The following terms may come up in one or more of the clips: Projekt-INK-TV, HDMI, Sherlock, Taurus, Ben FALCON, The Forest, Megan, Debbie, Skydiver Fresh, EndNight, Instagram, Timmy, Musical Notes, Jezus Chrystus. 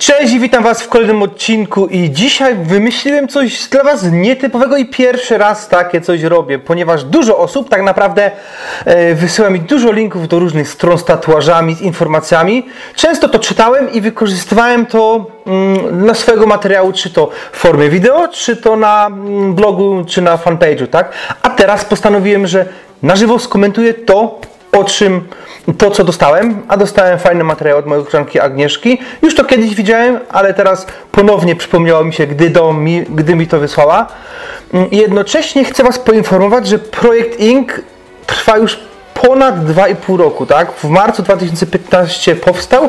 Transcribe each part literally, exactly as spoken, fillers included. Cześć i witam Was w kolejnym odcinku i dzisiaj wymyśliłem coś dla Was nietypowego i pierwszy raz takie coś robię, ponieważ dużo osób tak naprawdę e, wysyła mi dużo linków do różnych stron z tatuażami, z informacjami. Często to czytałem i wykorzystywałem to mm, na swojego materiału, czy to w formie wideo, czy to na mm, blogu, czy na fanpage'u, tak? A teraz postanowiłem, że na żywo skomentuję to, o czym to, co dostałem, a dostałem fajny materiał od mojej koleżanki Agnieszki. Już to kiedyś widziałem, ale teraz ponownie przypomniało mi się, gdy, do mi, gdy mi to wysłała. Jednocześnie chcę Was poinformować, że projekt Ink trwa już ponad dwa i pół roku, tak? W marcu dwa tysiące piętnastego powstał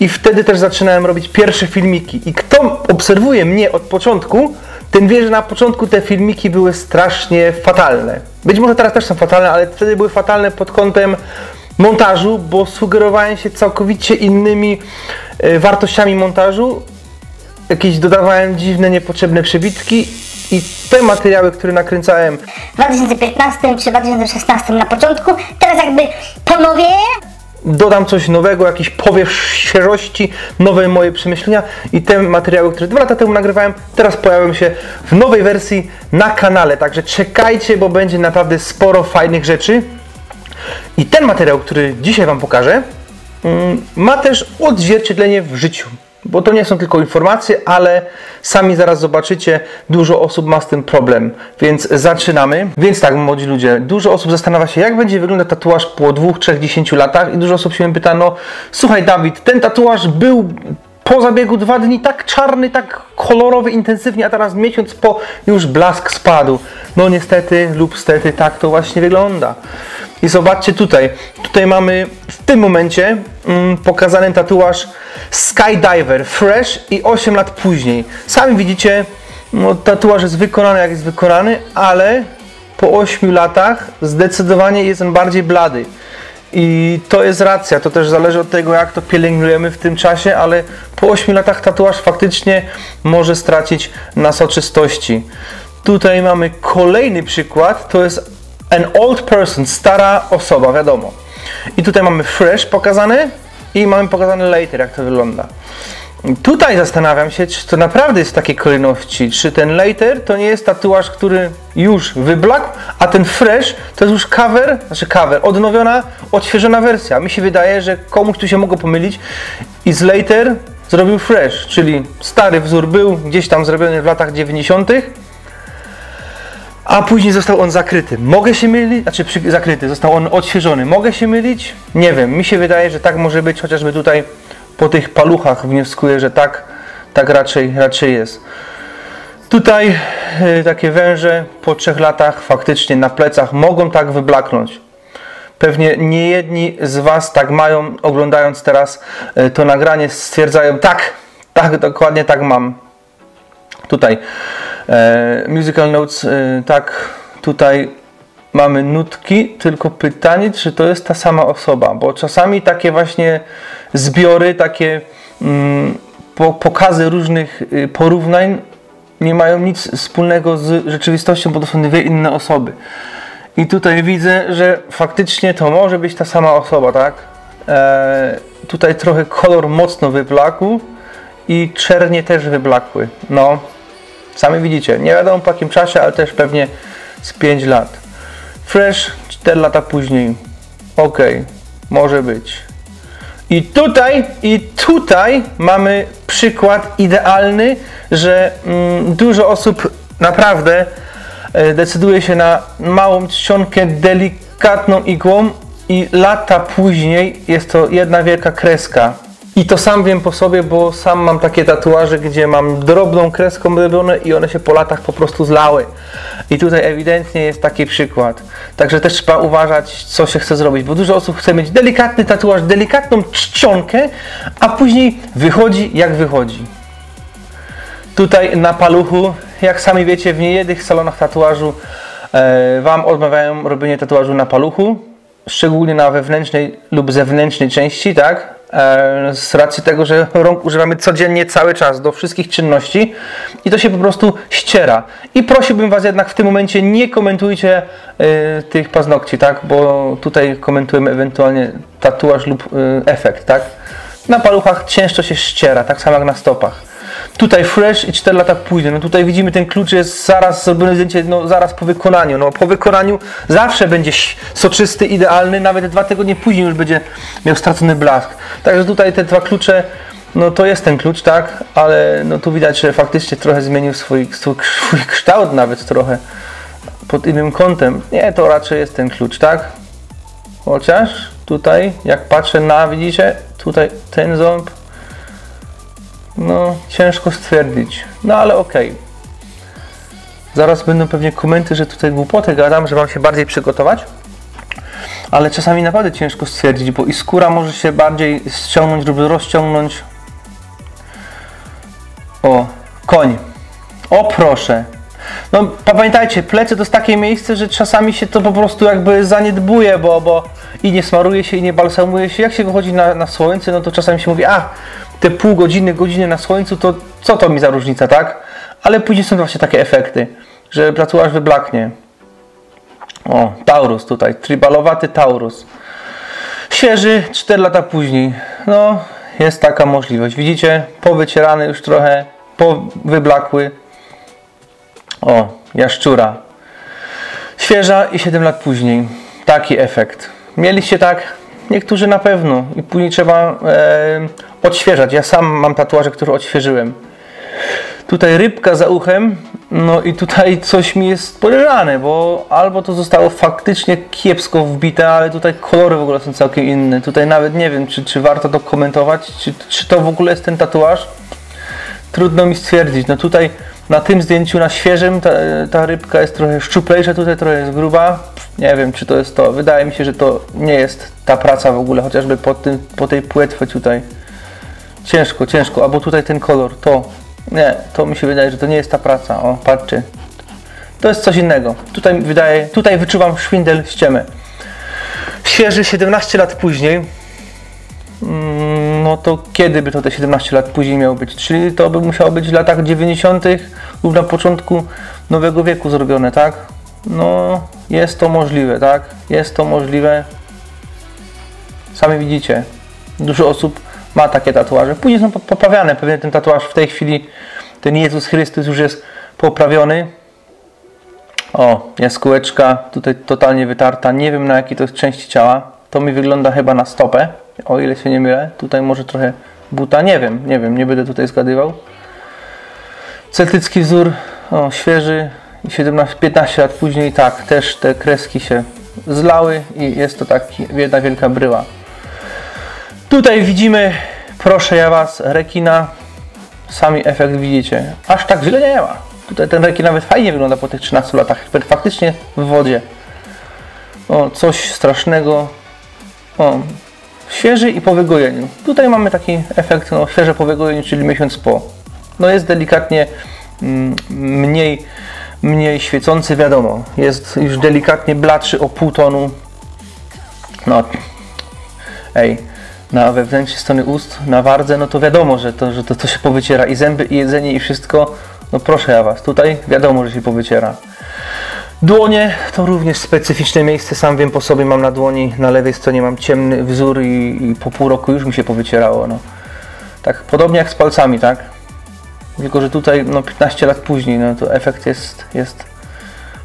i wtedy też zaczynałem robić pierwsze filmiki. I kto obserwuje mnie od początku, ten wie, że na początku te filmiki były strasznie fatalne. Być może teraz też są fatalne, ale wtedy były fatalne pod kątem montażu, bo sugerowałem się całkowicie innymi wartościami montażu. Jakieś dodawałem dziwne, niepotrzebne przebitki i te materiały, które nakręcałem w dwa tysiące piętnastym czy dwa tysiące szesnastym na początku, teraz jakby ponowię. Dodam coś nowego, jakiś powiew świeżości, nowe moje przemyślenia i te materiały, które dwa lata temu nagrywałem, teraz pojawią się w nowej wersji na kanale. Także czekajcie, bo będzie naprawdę sporo fajnych rzeczy. I ten materiał, który dzisiaj Wam pokażę, ma też odzwierciedlenie w życiu. Bo to nie są tylko informacje, ale sami zaraz zobaczycie, dużo osób ma z tym problem. Więc zaczynamy. Więc tak, młodzi ludzie, dużo osób zastanawia się, jak będzie wyglądał tatuaż po dwóch, trzech, dziesięciu latach i dużo osób się mnie pyta, no słuchaj Dawid, ten tatuaż był po zabiegu dwa dni tak czarny, tak kolorowy, intensywnie, a teraz miesiąc po już blask spadł. No niestety lub stety, tak to właśnie wygląda. I zobaczcie tutaj, tutaj mamy w tym momencie mm, pokazany tatuaż Skydiver Fresh i osiem lat później. Sami widzicie, no, tatuaż jest wykonany jak jest wykonany, ale po ośmiu latach zdecydowanie jest on bardziej blady. I to jest racja, to też zależy od tego, jak to pielęgnujemy w tym czasie, ale po ośmiu latach tatuaż faktycznie może stracić na soczystości. Tutaj mamy kolejny przykład, to jest an old person, stara osoba, wiadomo. I tutaj mamy fresh pokazane i mamy pokazane later, jak to wygląda. Tutaj zastanawiam się, czy to naprawdę jest w takiej kolejności, czy ten later to nie jest tatuaż, który już wyblakł, a ten fresh to jest już cover, znaczy cover, odnowiona, odświeżona wersja. Mi się wydaje, że komuś tu się mogło pomylić i z later zrobił fresh, czyli stary wzór był gdzieś tam zrobiony w latach dziewięćdziesiątych, a później został on zakryty. Mogę się mylić? Znaczy przy, zakryty, został on odświeżony. Mogę się mylić? Nie wiem, mi się wydaje, że tak może być, chociażby tutaj po tych paluchach wnioskuję, że tak, tak raczej, raczej jest. Tutaj y, takie węże po trzech latach faktycznie na plecach mogą tak wyblaknąć. Pewnie niejedni z Was tak mają, oglądając teraz y, to nagranie stwierdzają, tak, tak, dokładnie tak mam. Tutaj y, Musical Notes, y, tak, tutaj mamy nutki, tylko pytanie, czy to jest ta sama osoba, bo czasami takie właśnie zbiory, takie mm, po, pokazy różnych y, porównań nie mają nic wspólnego z rzeczywistością, bo to są dwie inne osoby. I tutaj widzę, że faktycznie to może być ta sama osoba, tak? E, tutaj trochę kolor mocno wyblakł i czernie też wyblakły. No, sami widzicie, nie wiadomo po jakim czasie, ale też pewnie z pięciu lat. Fresh, cztery lata później. Ok, może być. I tutaj, i tutaj mamy przykład idealny, że mm, dużo osób naprawdę y, decyduje się na małą czcionkę delikatną igłą i lata później jest to jedna wielka kreska. I to sam wiem po sobie, bo sam mam takie tatuaże, gdzie mam drobną kreską robione i one się po latach po prostu zlały. I tutaj ewidentnie jest taki przykład. Także też trzeba uważać, co się chce zrobić, bo dużo osób chce mieć delikatny tatuaż, delikatną czcionkę, a później wychodzi jak wychodzi. Tutaj na paluchu, jak sami wiecie, w niejednych salonach tatuażu e, Wam odmawiają robienie tatuażu na paluchu, szczególnie na wewnętrznej lub zewnętrznej części, tak? Z racji tego, że rąk używamy codziennie, cały czas, do wszystkich czynności i to się po prostu ściera. I prosiłbym Was jednak w tym momencie, nie komentujcie y, tych paznokci, tak? Bo tutaj komentujemy ewentualnie tatuaż lub y, efekt, tak? Na paluchach ciężko się ściera, tak samo jak na stopach. Tutaj fresh i cztery lata później. No tutaj widzimy, ten klucz jest zaraz zrobione zdjęcie, no zaraz po wykonaniu. No po wykonaniu zawsze będzie soczysty, idealny, nawet dwa tygodnie później już będzie miał stracony blask. Także tutaj te dwa klucze, no to jest ten klucz, tak, ale no tu widać, że faktycznie trochę zmienił swój, swój kształt nawet trochę pod innym kątem. Nie, to raczej jest ten klucz, tak? Chociaż tutaj, jak patrzę na, widzicie, tutaj ten ząb, no ciężko stwierdzić, no ale okej. Okay. Zaraz będą pewnie komenty, że tutaj głupotę gadam, że mam się bardziej przygotować, ale czasami naprawdę ciężko stwierdzić, bo i skóra może się bardziej ściągnąć lub rozciągnąć. O, koń. O proszę. No pamiętajcie, plecy to jest takie miejsce, że czasami się to po prostu jakby zaniedbuje, bo, bo i nie smaruje się, i nie balsamuje się. Jak się wychodzi na, na słońce, no to czasami się mówi, a te pół godziny, godziny na słońcu, to co to mi za różnica, tak? Ale później są właśnie takie efekty, że tatuaż wyblaknie. O, Taurus tutaj, tribalowaty Taurus. Świeży, cztery lata później. No, jest taka możliwość. Widzicie, powycierany już trochę, powyblakły. O, jaszczura. Świeża i siedem lat później. Taki efekt. Mieliście tak? Niektórzy na pewno. I później trzeba e, odświeżać. Ja sam mam tatuaże, które odświeżyłem. Tutaj rybka za uchem. No i tutaj coś mi jest podejrzane, bo albo to zostało faktycznie kiepsko wbite, ale tutaj kolory w ogóle są całkiem inne. Tutaj nawet nie wiem, czy, czy warto to komentować, czy, czy to w ogóle jest ten tatuaż. Trudno mi stwierdzić. No tutaj na tym zdjęciu, na świeżym, ta, ta rybka jest trochę szczuplejsza, tutaj trochę jest gruba. Nie wiem, czy to jest to. Wydaje mi się, że to nie jest ta praca w ogóle, chociażby po, tym, po tej płetwie tutaj. Ciężko, ciężko. Albo tutaj ten kolor, to. Nie, to mi się wydaje, że to nie jest ta praca. O, patrzcie. To jest coś innego. Tutaj wydaje, tutaj wyczuwam szwindel ściemy. Świeży siedemnaście lat później. No to kiedy by to te siedemnaście lat później miało być? Czyli to by musiało być w latach dziewięćdziesiątych lub na początku nowego wieku zrobione, tak? No, jest to możliwe, tak? Jest to możliwe. Sami widzicie, dużo osób ma takie tatuaże. Później są poprawiane. Pewnie ten tatuaż w tej chwili, ten Jezus Chrystus już jest poprawiony. O, jaskółeczka tutaj totalnie wytarta. Nie wiem, na jakiej to jest części ciała. To mi wygląda chyba na stopę, o ile się nie mylę. Tutaj może trochę buta. Nie wiem, nie wiem, nie będę tutaj zgadywał. Celtycki wzór, o, świeży. siedemnaście, piętnaście lat później, tak, też te kreski się zlały i jest to taki, jedna wielka bryła. Tutaj widzimy, proszę ja was, rekina. Sami efekt widzicie. Aż tak źle nie ma. Tutaj ten rekin nawet fajnie wygląda po tych trzynastu latach. Faktycznie w wodzie. O, coś strasznego. O, świeży i po wygojeniu. Tutaj mamy taki efekt, no, świeże po wygojeniu, czyli miesiąc po. No jest delikatnie mm, mniej, mniej świecący, wiadomo. Jest już delikatnie bladszy o pół tonu. No, ej. Na wewnętrznej strony ust, na wardze, no to wiadomo, że to, że to, to się powyciera. I zęby, i jedzenie, i wszystko. No proszę ja was, tutaj wiadomo, że się powyciera. Dłonie to również specyficzne miejsce. Sam wiem po sobie, mam na dłoni, na lewej stronie mam ciemny wzór i, i po pół roku już mi się powycierało. No. Tak podobnie jak z palcami, tak? Tylko, że tutaj no, piętnaście lat później, no to efekt jest, jest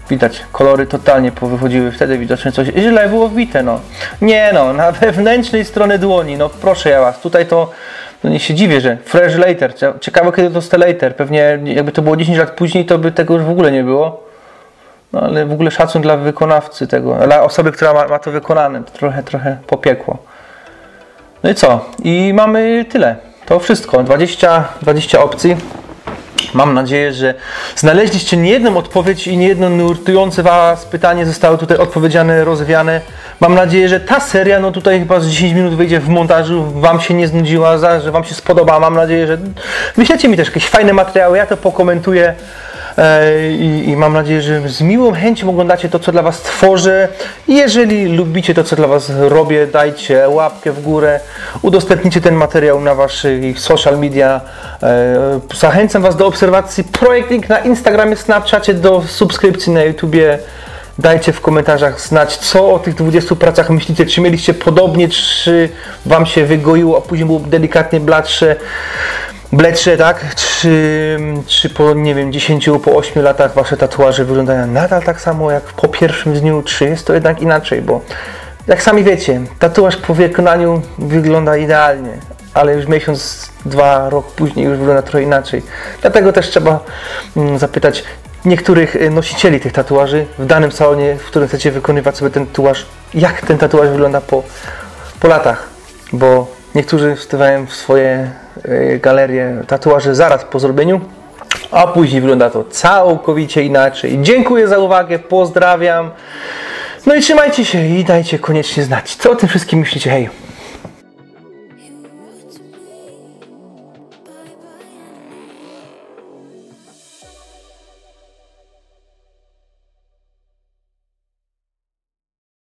widać. Kolory totalnie powychodziły, wtedy widocznie coś źle było wbite, no. Nie no, na wewnętrznej stronie dłoni, no proszę ja was, tutaj to, no nie się dziwię, że fresh later, ciekawe kiedy to later, pewnie jakby to było dziesięć lat później, to by tego już w ogóle nie było. No ale w ogóle szacun dla wykonawcy tego, dla osoby, która ma, ma to wykonane, to trochę, trochę popiekło. No i co? I mamy tyle. To wszystko, dwadzieścia, dwadzieścia opcji. Mam nadzieję, że znaleźliście niejedną odpowiedź i niejedno nurtujące was pytanie zostało tutaj odpowiedziane, rozwiane. Mam nadzieję, że ta seria, no tutaj chyba z dziesięć minut wyjdzie w montażu, wam się nie znudziła, za, że wam się spodoba. Mam nadzieję, że wyślecie mi też jakieś fajne materiały, ja to pokomentuję. I, I mam nadzieję, że z miłą chęcią oglądacie to, co dla was tworzę. Jeżeli lubicie to, co dla was robię, dajcie łapkę w górę, udostępnijcie ten materiał na waszych social media. Zachęcam was do obserwacji Projekt Ink na Instagramie, Snapchacie, do subskrypcji na YouTubie. Dajcie w komentarzach znać, co o tych dwudziestu pracach myślicie. Czy mieliście podobnie, czy wam się wygoiło, a później było delikatnie bladsze, bledsze, tak? Czy, czy po, nie wiem, dziesięciu, po ośmiu latach wasze tatuaże wyglądają nadal tak samo jak po pierwszym dniu, czy jest to jednak inaczej? Bo jak sami wiecie, tatuaż po wykonaniu wygląda idealnie, ale już miesiąc, dwa, rok później już wygląda trochę inaczej. Dlatego też trzeba zapytać niektórych nosicieli tych tatuaży w danym salonie, w którym chcecie wykonywać sobie ten tatuaż, jak ten tatuaż wygląda po, po latach, bo niektórzy wstawiają w swoje galerie tatuaże zaraz po zrobieniu, a później wygląda to całkowicie inaczej. Dziękuję za uwagę, pozdrawiam. No i trzymajcie się i dajcie koniecznie znać, co o tym wszystkim myślicie. Hej!